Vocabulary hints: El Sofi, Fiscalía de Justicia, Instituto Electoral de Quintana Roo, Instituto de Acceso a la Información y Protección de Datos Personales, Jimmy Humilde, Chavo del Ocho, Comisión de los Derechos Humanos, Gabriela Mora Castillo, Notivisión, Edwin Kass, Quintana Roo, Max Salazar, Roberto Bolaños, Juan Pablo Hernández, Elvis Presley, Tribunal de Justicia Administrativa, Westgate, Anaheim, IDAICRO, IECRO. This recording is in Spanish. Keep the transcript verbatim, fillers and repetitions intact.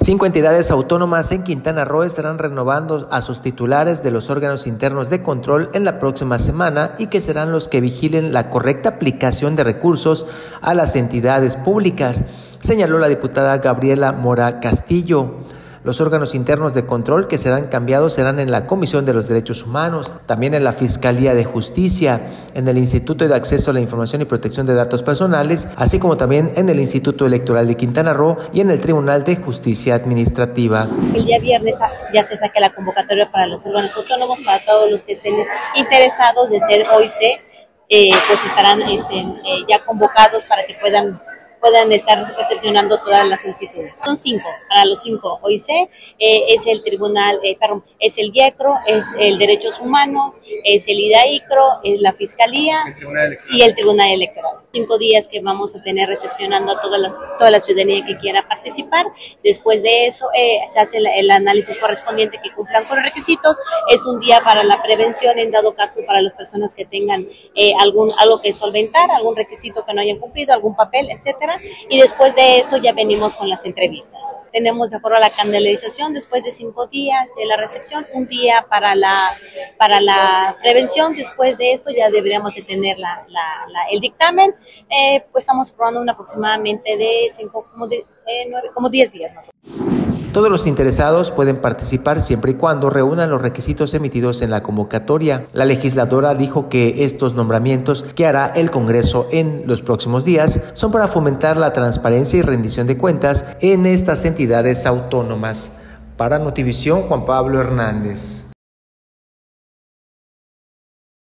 Cinco entidades autónomas en Quintana Roo estarán renovando a sus titulares de los órganos internos de control en la próxima semana y que serán los que vigilen la correcta aplicación de recursos a las entidades públicas, señaló la diputada Gabriela Mora Castillo. Los órganos internos de control que serán cambiados serán en la Comisión de los Derechos Humanos, también en la Fiscalía de Justicia, en el Instituto de Acceso a la Información y Protección de Datos Personales, así como también en el Instituto Electoral de Quintana Roo y en el Tribunal de Justicia Administrativa. El día viernes ya se saca la convocatoria para los órganos autónomos, para todos los que estén interesados de ser O I C, eh, pues estarán este, eh, ya convocados para que puedan... puedan estar recepcionando todas las solicitudes. Son cinco, para los cinco, O I C, eh, es el tribunal, eh, perdón, es el I E C R O, es el Derechos Humanos, es el IDAICRO, es la Fiscalía el y el Tribunal Electoral. Cinco días que vamos a tener recepcionando a todas las, toda la ciudadanía que quiera participar. Después de eso eh, se hace el, el análisis correspondiente que cumplan con los requisitos. Es un día para la prevención, en dado caso para las personas que tengan eh, algún algo que solventar, algún requisito que no hayan cumplido, algún papel, etcétera. Y después de esto ya venimos con las entrevistas. Tenemos de acuerdo a la canalización, después de cinco días de la recepción, un día para la, para la prevención. Después de esto ya deberíamos de tener la, la, la, el dictamen. Eh, pues estamos probando un aproximadamente de cinco, como de, eh, nueve, como diez días más o menos. Todos los interesados pueden participar siempre y cuando reúnan los requisitos emitidos en la convocatoria. La legisladora dijo que estos nombramientos que hará el Congreso en los próximos días son para fomentar la transparencia y rendición de cuentas en estas entidades autónomas. Para Notivisión, Juan Pablo Hernández.